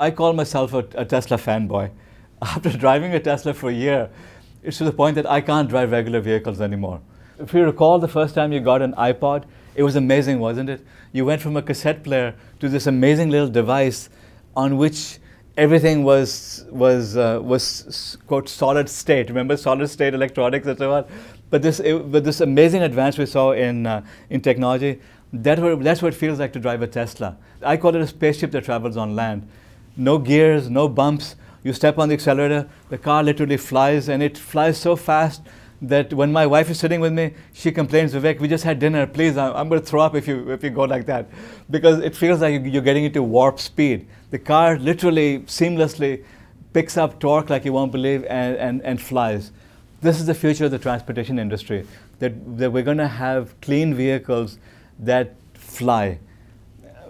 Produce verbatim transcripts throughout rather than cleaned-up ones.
I call myself a, a Tesla fanboy. After driving a Tesla for a year, it's to the point that I can't drive regular vehicles anymore. If you recall the first time you got an iPod, it was amazing, wasn't it? You went from a cassette player to this amazing little device on which everything was, was, uh, was quote, solid state. Remember solid state electronics and so on? But this, it, but this amazing advance we saw in, uh, in technology, that were, that's what it feels like to drive a Tesla. I call it a spaceship that travels on land. No gears, no bumps. You step on the accelerator, the car literally flies, and it flies so fast that when my wife is sitting with me, she complains, "Vivek, we just had dinner, please, I'm going to throw up if you, if you go like that." Because it feels like you're getting into warp speed. The car literally seamlessly picks up torque like you won't believe and, and, and flies. This is the future of the transportation industry, that, that we're going to have clean vehicles that fly.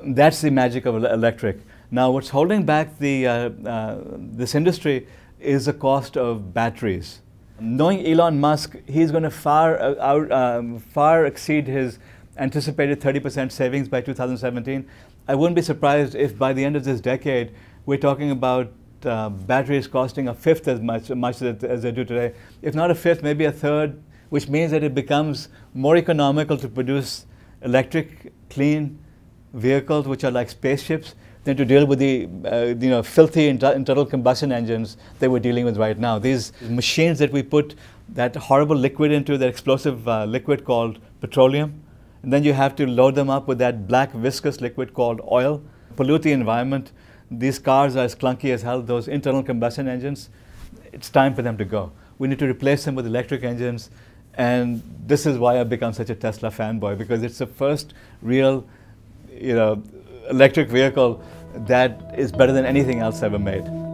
That's the magic of electric. Now, what's holding back the, uh, uh, this industry is the cost of batteries. Knowing Elon Musk, he's going to far, uh, out, um, far exceed his anticipated thirty percent savings by two thousand seventeen. I wouldn't be surprised if by the end of this decade, we're talking about uh, batteries costing a fifth as much, much as, as they do today. If not a fifth, maybe a third, which means that it becomes more economical to produce electric, clean vehicles, which are like spaceships, than to deal with the uh, you know, filthy internal combustion engines that we're dealing with right now. These machines that we put that horrible liquid into, that explosive uh, liquid called petroleum, and then you have to load them up with that black viscous liquid called oil, pollute the environment. These cars are as clunky as hell, those internal combustion engines. It's time for them to go. We need to replace them with electric engines, and this is why I've become such a Tesla fanboy, because it's the first real, you know, electric vehicle that is better than anything else ever made.